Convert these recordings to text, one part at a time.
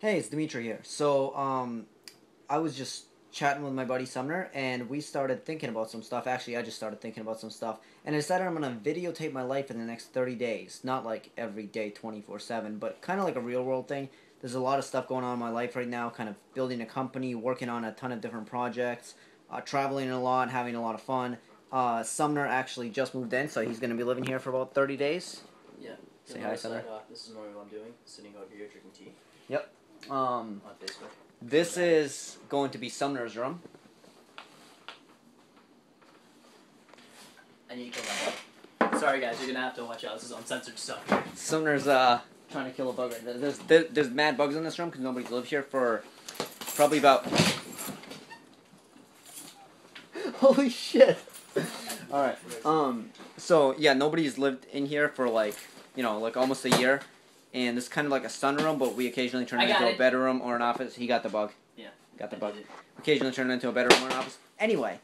Hey, it's Dmitriy here. So, I was just chatting with my buddy Sumner, and we started thinking about some stuff. Actually, I just started thinking about some stuff, and I decided I'm going to videotape my life in the next 30 days. Not like every day, 24/7, but kind of like a real-world thing. There's a lot of stuff going on in my life right now, kind of building a company, working on a ton of different projects, traveling a lot, having a lot of fun. Sumner actually just moved in, so he's going to be living here for about 30 days. Yeah. Say hi, Sumner. This is normally what I'm doing, sitting out here drinking tea. Yep. This is going to be Sumner's room. I need to kill that bug. Sorry guys, you're gonna have to watch out. This is uncensored stuff. Sumner's trying to kill a bug right there. There's mad bugs in this room because nobody's lived here for probably about. Holy shit! All right. So yeah, nobody's lived in here for like almost a year. And it's kind of like a sunroom, but we occasionally turn it into a bedroom or an office. He got the bug. Yeah. Got the bug. Occasionally turn it into a bedroom or an office. Anyway.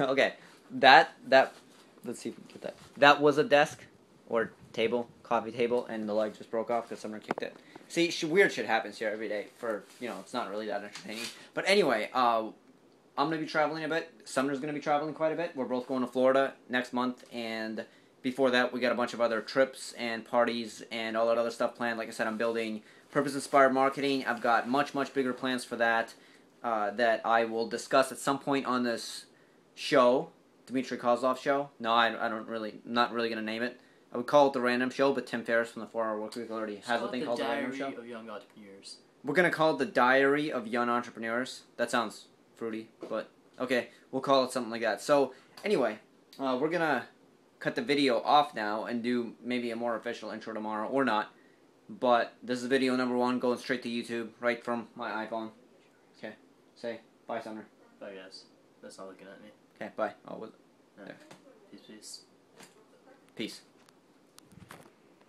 Okay. Let's see if we can get that. That was a desk or table, coffee table, and the leg just broke off because someone kicked it. See, weird shit happens here every day for, it's not really that entertaining. But anyway, I'm going to be traveling a bit. Sumner's going to be traveling quite a bit. We're both going to Florida next month, and before that, we got a bunch of other trips and parties and all that other stuff planned. Like I said, I'm building Purpose Inspired Marketing. I've got much, much bigger plans for that that I will discuss at some point on this show, Dmitriy Kozlov show. No, I don't really, not really going to name it. I would call it the Random Show, but Tim Ferriss from the 4 Hour Workweek already has a thing called the Random Show. Diary of Young Entrepreneurs. We're going to call it the Diary of Young Entrepreneurs. That sounds fruity, but okay, we'll call it something like that. So anyway, we're going to cut the video off now and do maybe a more official intro tomorrow or not. But this is video #1 going straight to YouTube right from my iPhone. Okay. Say bye, Sumner. Bye, guys. That's not looking at me. Okay, bye. Oh, was it? There. Peace. Peace.